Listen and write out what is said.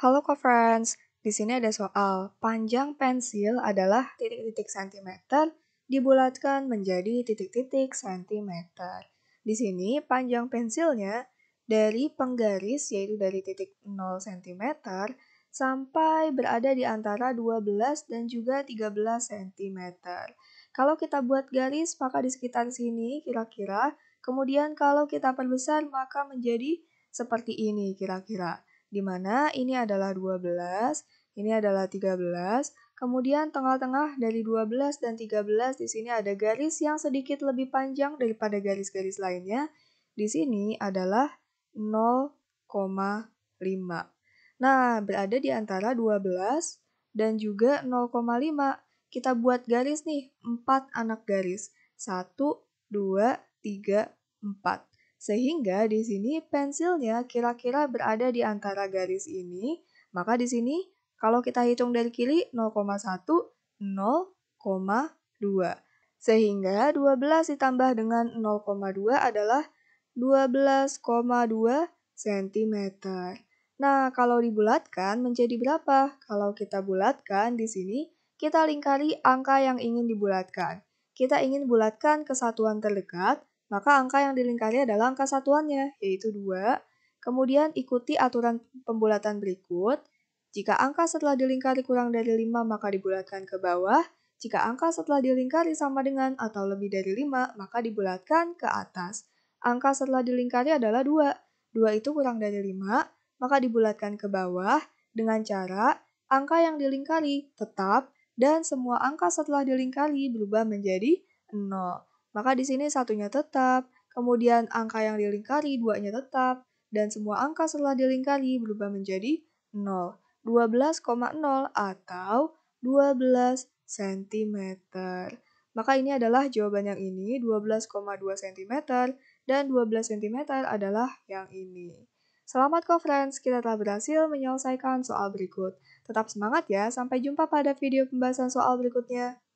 Halo co-friends, di sini ada soal. Panjang pensil adalah titik-titik sentimeter dibulatkan menjadi titik-titik sentimeter. Di sini panjang pensilnya dari penggaris yaitu dari titik 0 cm sampai berada di antara 12 dan juga 13 cm. Kalau kita buat garis maka di sekitar sini kira-kira, kemudian kalau kita perbesar maka menjadi seperti ini kira-kira. Di mana ini adalah 12, ini adalah 13, kemudian tengah-tengah dari 12 dan 13 di sini ada garis yang sedikit lebih panjang daripada garis-garis lainnya. Di sini adalah 0,5. Nah, berada di antara 12 dan juga 0,5. Kita buat garis nih, 4 anak garis. 1, 2, 3, 4. Sehingga di sini pensilnya kira-kira berada di antara garis ini. Maka di sini kalau kita hitung dari kiri 0,1, 0,2. Sehingga 12 ditambah dengan 0,2 adalah 12,2 cm. Nah, kalau dibulatkan menjadi berapa? Kalau kita bulatkan di sini, kita lingkari angka yang ingin dibulatkan. Kita ingin bulatkan ke satuan terdekat. Maka angka yang dilingkari adalah angka satuannya, yaitu 2. Kemudian ikuti aturan pembulatan berikut. Jika angka setelah dilingkari kurang dari 5, maka dibulatkan ke bawah. Jika angka setelah dilingkari sama dengan atau lebih dari 5, maka dibulatkan ke atas. Angka setelah dilingkari adalah 2. 2 itu kurang dari 5, maka dibulatkan ke bawah dengan cara angka yang dilingkari tetap dan semua angka setelah dilingkari berubah menjadi 0. Maka di sini satunya tetap, kemudian angka yang dilingkari duanya tetap, dan semua angka setelah dilingkari berubah menjadi 0. 12,0 atau 12 cm. Maka ini adalah jawaban yang ini, 12,2 cm, dan 12 cm adalah yang ini. Selamat co-friends, kita telah berhasil menyelesaikan soal berikut. Tetap semangat ya, sampai jumpa pada video pembahasan soal berikutnya.